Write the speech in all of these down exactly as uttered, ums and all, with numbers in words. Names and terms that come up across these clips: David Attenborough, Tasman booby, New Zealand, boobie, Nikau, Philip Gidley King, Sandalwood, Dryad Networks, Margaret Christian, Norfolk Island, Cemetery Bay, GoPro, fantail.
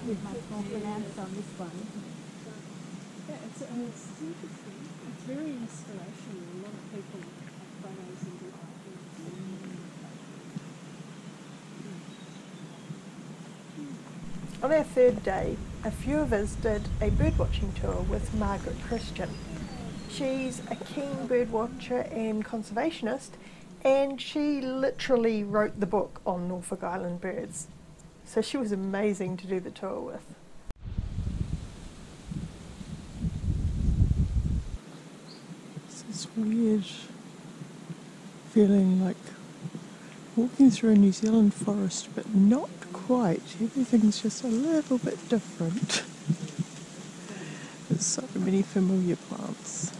like with much more pronounced on this one. Yeah, it's, I mean, it's interesting. It's very inspirational. A lot of people have photos and do art. On our third day, a few of us did a birdwatching tour with Margaret Christian. She's a keen birdwatcher and conservationist, and she literally wrote the book on Norfolk Island birds. So she was amazing to do the tour with. It's this weird feeling like walking through a New Zealand forest, but not quite. Everything's just a little bit different. There's so many familiar plants.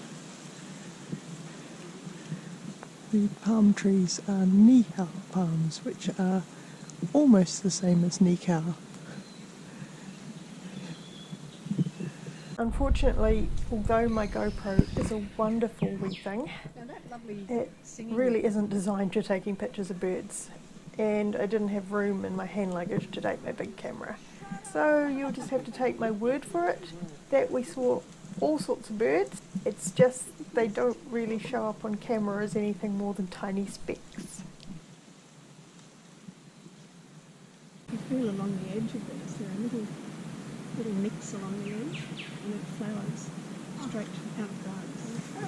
The palm trees are Nikau palms, which are almost the same as Nikau. Unfortunately, although my GoPro is a wonderful wee thing, it really isn't designed for taking pictures of birds. And I didn't have room in my hand luggage to take my big camera. So you'll just have to take my word for it that we saw all sorts of birds. It's just they don't really show up on camera as anything more than tiny specks. You feel along the edge of this, there are little, little nicks along the edge, and it flowers straight out of the garden.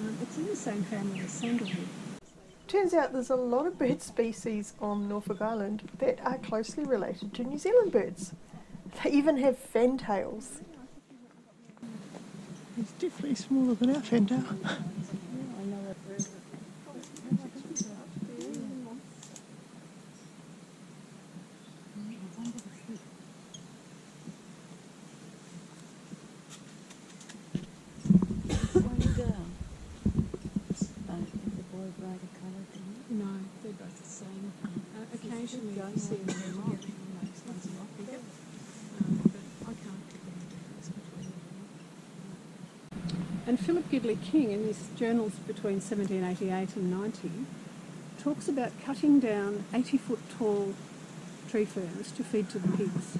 Um, it's in the same family as Sandalwood. Turns out there's a lot of bird species on Norfolk Island that are closely related to New Zealand birds. They even have fantails. It's definitely smaller than our fantail. And Philip Gidley King, in his journals between seventeen eighty-eight and ninety, talks about cutting down eighty foot tall tree ferns to feed to the pigs.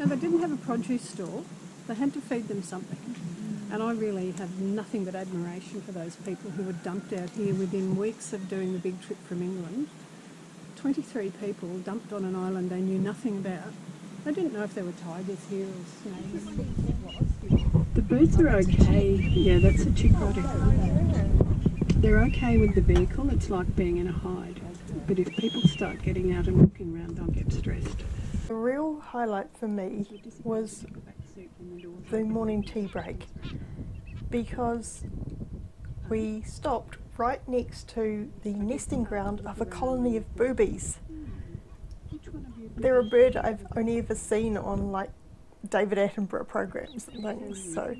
Now, they didn't have a produce store, they had to feed them something. And I really have nothing but admiration for those people who were dumped out here within weeks of doing the big trip from England. twenty-three people dumped on an island they knew nothing about. They didn't know if there were tigers here or snakes. The birds are okay. Yeah, that's a chick rodder. They're okay with the vehicle. It's like being in a hide. But if people start getting out and walking around, they'll get stressed. The real highlight for me was the morning tea break, because we stopped right next to the nesting ground of a colony of boobies. They're a bird I've only ever seen on like David Attenborough programs and things, so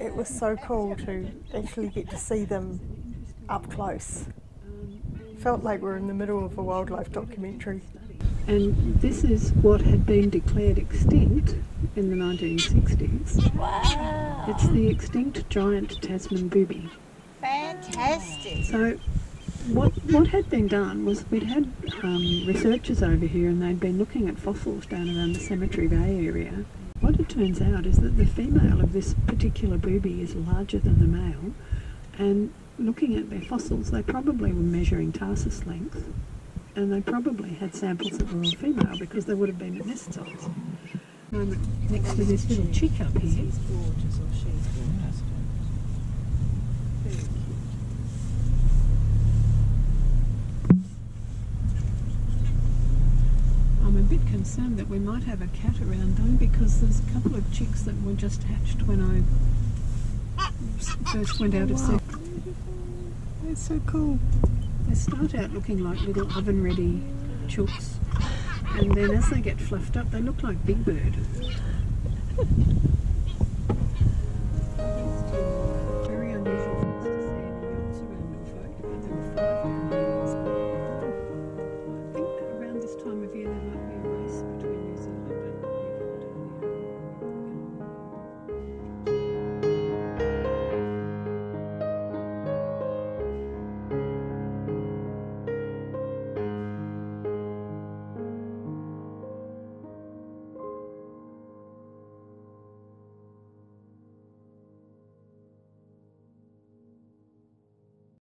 it was so cool to actually get to see them up close. Felt like we were in the middle of a wildlife documentary. And this is what had been declared extinct in the nineteen sixties. Wow! It's the extinct giant Tasman booby. Fantastic! So, What, what had been done was we'd had um, researchers over here, and they'd been looking at fossils down around the Cemetery Bay area. What it turns out is that the female of this particular booby is larger than the male, and looking at their fossils, they probably were measuring tarsus length, and they probably had samples that were all female because they would have been at nest size. Next to this little chick up here. I'm a bit concerned that we might have a cat around though, because there's a couple of chicks that were just hatched when I first went out oh, wow. of set. That's so cool. They start out looking like little oven ready chooks, and then as they get fluffed up they look like Big Bird. Norfolk, but there were five. I think that around this time of year they might